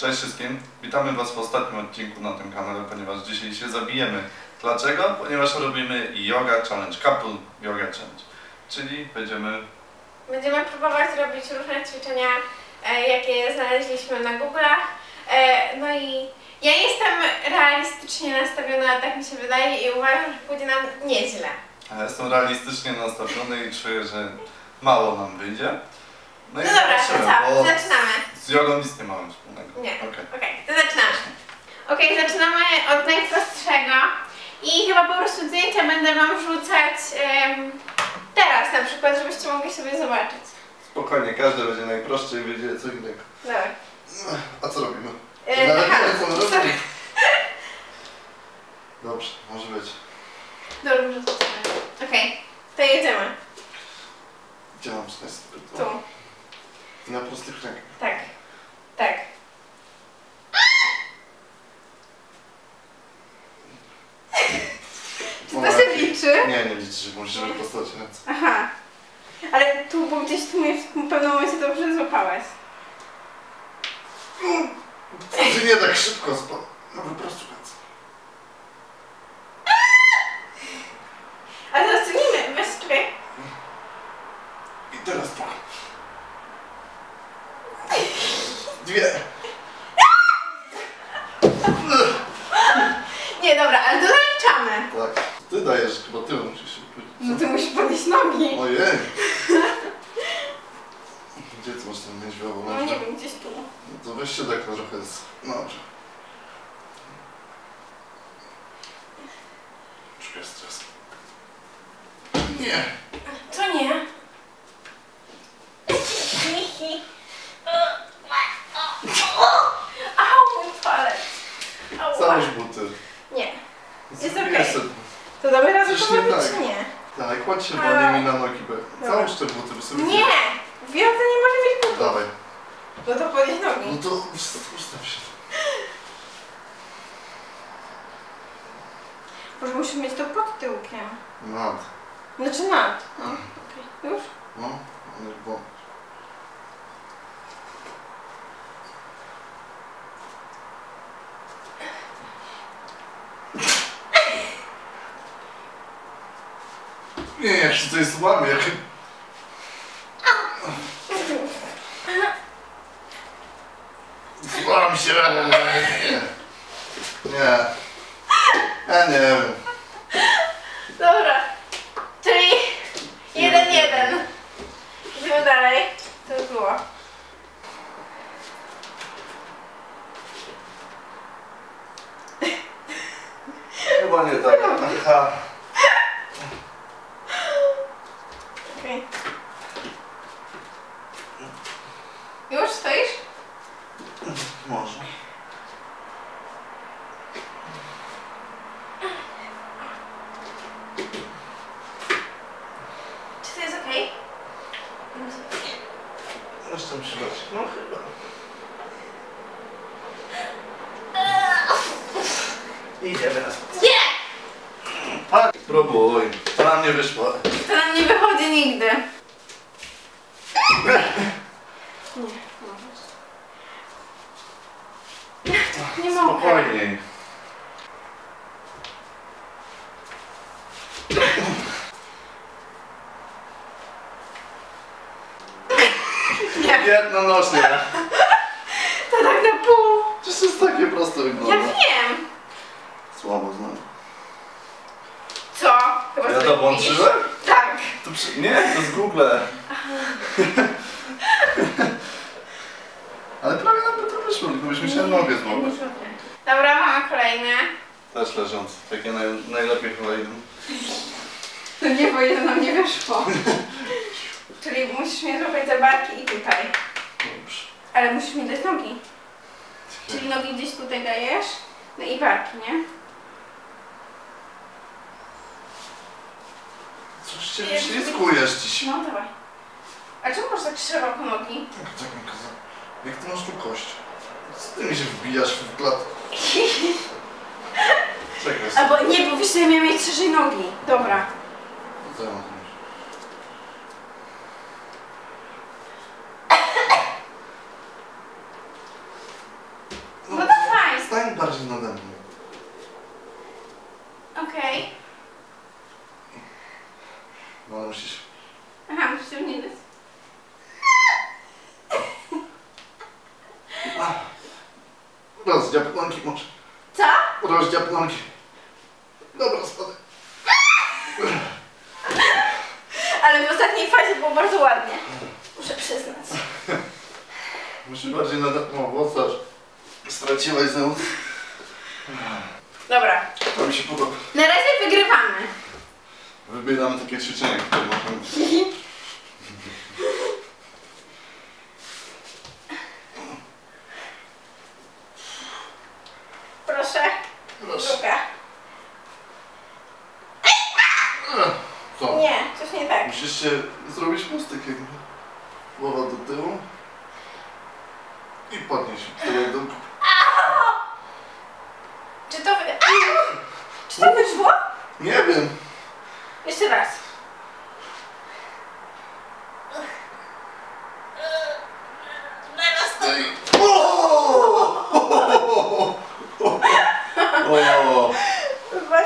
Cześć wszystkim, witamy Was w ostatnim odcinku na tym kanale, ponieważ dzisiaj się zabijemy. Dlaczego? Ponieważ robimy Yoga Challenge, Couple Yoga Challenge, czyli będziemy próbować robić różne ćwiczenia, jakie znaleźliśmy na Google'ach. No i ja jestem realistycznie nastawiona, tak mi się wydaje, i uważam, że pójdzie nam nieźle. Ja jestem realistycznie nastawiony i czuję, że mało nam wyjdzie. No, no dobra, to zaczynamy. Z jogą nic nie mamy wspólnego. Nie, okej, to zaczynamy. Okej, zaczynamy od najprostszego i chyba po prostu zdjęcia będę Wam rzucać teraz na przykład, żebyście mogli sobie zobaczyć. Spokojnie, każdy będzie najprostszy i będzie co innego. Dobra. A co robimy? Dobrze, może być. Dobrze, może to zrobić. Okej, to jedziemy. Gdzie mam znaleźć? Tu. Na prostych rękach. Tak, tak. Czy to się liczy? Nie, nie liczy, możesz wyprostać ręce. Aha. Ale tu, bo gdzieś tu mnie w pewnym momencie dobrze złapałaś. Ty nie tak szybko spadł. No wyprostuj ręce. Ale teraz cenimy, weź czekaj. I teraz tak. Nie, dobra, ale to zaliczamy. Tak. Ty dajesz, chyba ty musisz się podnieść. No ty musisz podnieść nogi. Ojej. Gdzie ty masz ten niedźwiałą? No nie wiem, gdzieś tu. No to weź się tak trochę jest. No dobrze. Czuję stres. Nie. Co nie? Załóż buty. Nie. Jest okej. Okay. To damy radę to robić, tak. Czy nie? Tak, kładź się nimi na nogi. Załóż te buty, bo sobie... Nie! Wiem, to nie może mieć butów. Dawaj. No to podnieś nogi. No to ustaw się. Może musimy mieć to pod tyłkiem. Nad. Znaczy nad. No, okej. Już? No, już było. Nie, jak się to jest łamie, jak... Złam się! Nie. Ja nie wiem. Dobra. Czyli... 1-1. Idziemy dalej. To już było. Chyba nie tak. Aha. Już stoisz? Może. Czy to jest okej? Zresztą przychodź. No chyba. Idziemy na spokój. Nie! Próbuj. To nam nie wyszło. To nam nie wychodzi nigdy. Nie, możesz. Nie mogę. Spokojniej. Nie. Jednonośnie. To tak na pół. Przecież to jest takie proste wygląda. Ja wiem. Słabo znam. Co? Chyba ja to włączyłem? Tak. To nie, to z Google. Ale prawie nam by to wyszło, tylko byśmy się nogę złamać. Dobra, mamy kolejne. Też leżąc, takie najlepiej chyba idą. No nie, bo jedno nam nie wyszło. Czyli musisz mnie złapać za barki i tutaj. Dobrze. Ale musisz mi dać nogi. Takie. Czyli nogi gdzieś tutaj dajesz, no i barki, nie? Coś się wyślizgujesz dziś. No dawaj. A czemu masz tak szeroko nogi? Tak, jak ty masz tu kość? Co ty mi się wbijasz w klatkę? Czekaj. Albo nie, bo wiesz, że ja miałam mieć szerzej nogi. Dobra. Co ja mam tu mieć? bardziej nade mną. Okej. No ale musisz... Aha, musisz się mnie dać. Rozdział plonki może. Co? Rozdział plonki. Dobra, spadaj. Ale w ostatniej fazie było bardzo ładnie. Muszę przyznać. Musisz bardziej nadać mu owocasz. Straciłaś znowu. Dobra. To mi się podoba. Na razie wygrywamy. Wybieramy takie ćwiczenie, które możemy... Proszę. Proszę. Druga. Co? Nie, coś nie tak. Musisz się zrobić pustek jakby. Głowa do tyłu. I podnieś tyle do góry. Czy to wyszło? Nie wiem. Jeszcze raz.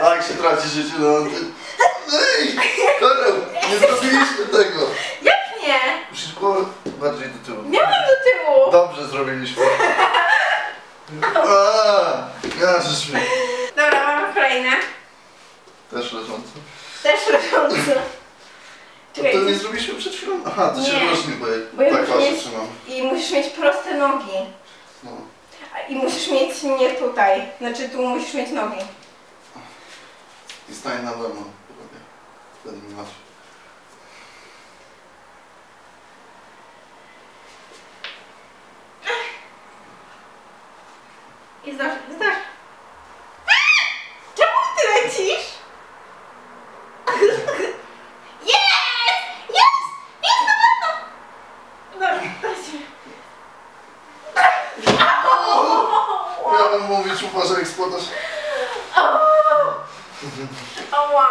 Tak się traci życie na antenie. Ej! Nie zrobiliśmy tego! Jak nie? Musisz głowę bardziej do tyłu. Miałem do tyłu! Dobrze zrobiliśmy. Aaa! Dobra, mamy kolejne. Też leżące. Czekaj, to nie zrobiliśmy przed chwilą? Aha, to nie. Się różni, bo ja tak właśnie trzymam. I musisz mieć proste nogi. No. I musisz mieć nie tutaj. Znaczy tu musisz mieć nogi. I stań na domu. Wtedy mi masz. I zdasz. Czemu ty lecisz? Jest! Dobra, dajcie. Miałem mówić, uważaj, eksplodasz.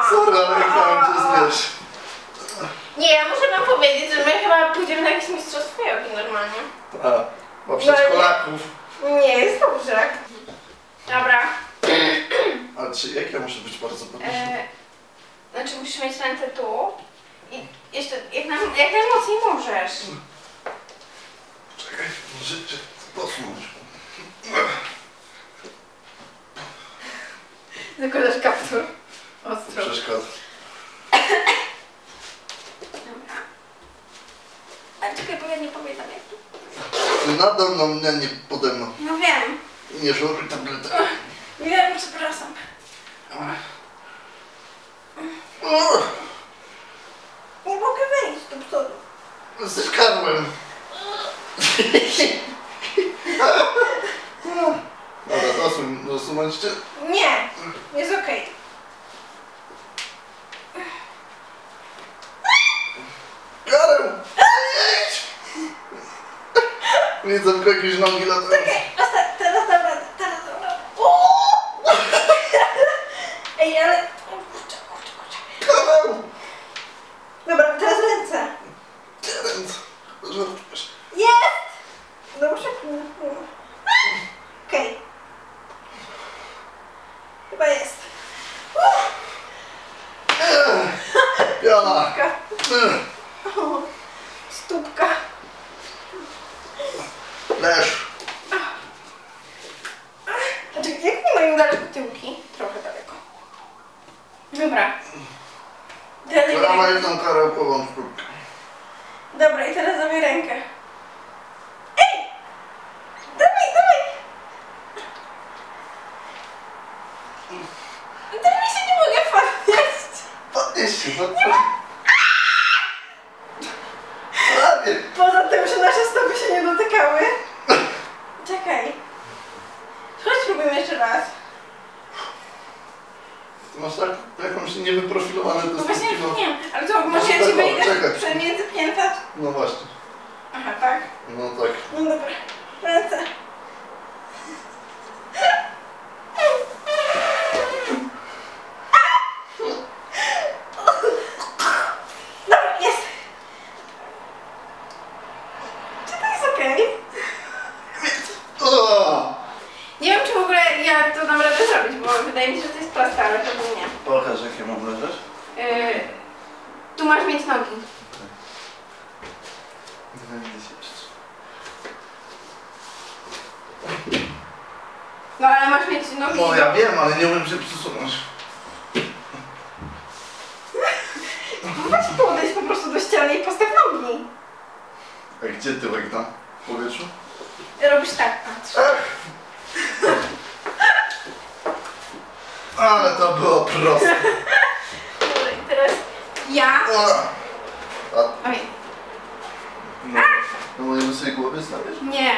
Sorry, ale nie chciałem cię zbierać. Nie, ja muszę wam powiedzieć, że my chyba pójdziemy na jakieś mistrzostwo jogi normalnie. Tak, bo przedszkolaków. Nie, jest dobrze. Dobra. A czy jak ja muszę być bardzo podniesiona? Znaczy musisz mieć ręce tu. I jeszcze, jak najmocniej możesz. Czekaj, może cię posunąć. Zakładasz kaptur. Ostro. Przeszkadza. Dobra. Ale czekaj, bo ja nie pamiętam jaki. Nade mną, nie, nie pode mną. No wiem. Nie żuruj tabletę. Wiem, przepraszam. Nie mogę wejść do przodu. Zeszkadłem. Dobra, dosunąć cię? Nie, jest okej. Widzę tylko jakieś nogi latają. Czekaj, teraz dam radę, Ej, ale... kurczę. Karol! Dobra, teraz ręce. Żartujesz. Jest! Dobrze? Okej. Chyba jest. Piana! Stópka. Leż. Znaczy, jak nie mają daleko tyłki? Trochę daleko. Dobra. Teraz mają tą karełkową sztukę. Dobra, i teraz damy rękę. Ej! Dawaj się nie mogę podnieść. Podnieś się, Poza tym, że nasze stopy się nie dotykały. Czekaj. Chodź, spróbujmy jeszcze raz. Masz tak, jakąś niewyprofilowane do no właśnie nie wiem, ale to może ja ci wejdę przemiędzy pięta? No właśnie. Aha, tak? No tak. No dobra, ręce. Wydaje mi się, że to jest proste, ale to był nie. Pokaż, jak ja mam leżeć? Tu masz mieć nogi. No ale masz mieć nogi. No ja wiem, ale nie umiem się przesunąć. Weź podejść po prostu do ściany i postaw nogi. A gdzie tyłek tam? W powietrzu? Robisz tak, patrz. Ale to było proste. Dobra, i teraz ja. Oj. No mojemu sobie głowy stawiasz? Nie.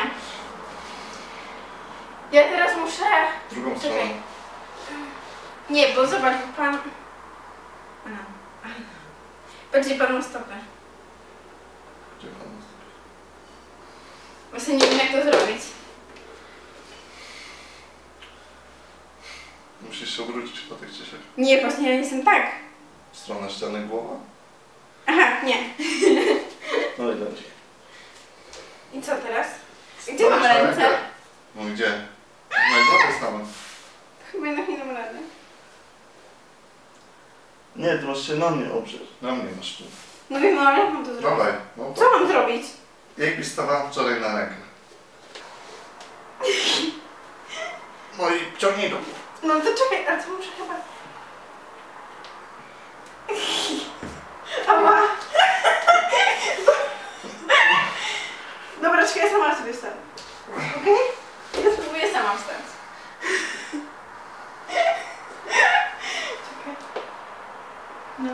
Ja teraz muszę... Drugą stronę. Czekaj. Nie, bo zobacz, pan... Bardziej pan ma stopę. Gdzie pan ma stopę? Właśnie nie wiem, jak to zrobić. Musisz się obrócić po tych ciesiach. Nie, właśnie ja nie jestem tak. W stronę ściany głowa? Aha, nie. No i dobrze. I co teraz? Gdzie mam ręce? No gdzie? No i to jest tam. Chyba jednak nie dam rady. Nie, to masz się na mnie oprzeć. Na mnie masz tu. No wiem, ale jak mam to zrobić? Dawaj, no to... Co mam zrobić? Jakbyś stawała wczoraj na rękę. No i ciągnij do góry. No to czekaj, ale to muszę chyba... Ała! Dobra, czekaj, ja sama sobie wstanę. Okej? Okay? Ja spróbuję sama wstać. Czekaj. No.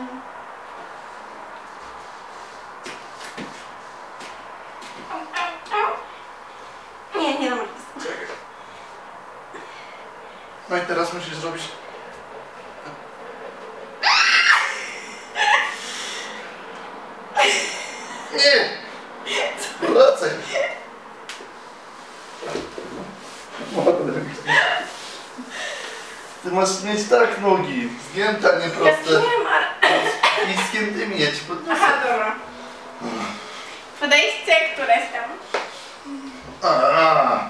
Nie, nie dam rady. No i teraz musisz zrobić... Nie! Wracaj! Ty masz mieć tak nogi, zgięta, nie proste. Ja wiem, ale... I zgiętymi ja ci podniosę. Aha, dobra. Podejście, które jestem. Aaa!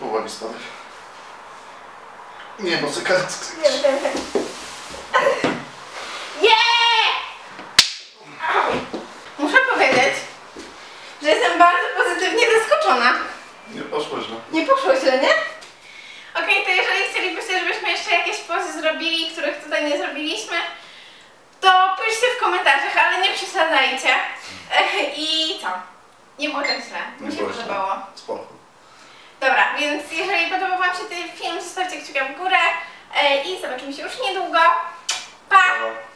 Uwaga, spadaj. Nie, bo sobie kartę. Muszę powiedzieć, że jestem bardzo pozytywnie zaskoczona. Nie poszło źle. Nie poszło źle, nie? Okej, to jeżeli chcielibyście, żebyśmy jeszcze jakieś pozy zrobili, których tutaj nie zrobiliśmy, to piszcie w komentarzach, ale nie przesadzajcie. I co? Nie było tak źle. Mi się podobało. Spoko. Dobra, więc jeżeli podobał wam się ten film, zostawcie kciuka w górę i zobaczymy się już niedługo. Pa!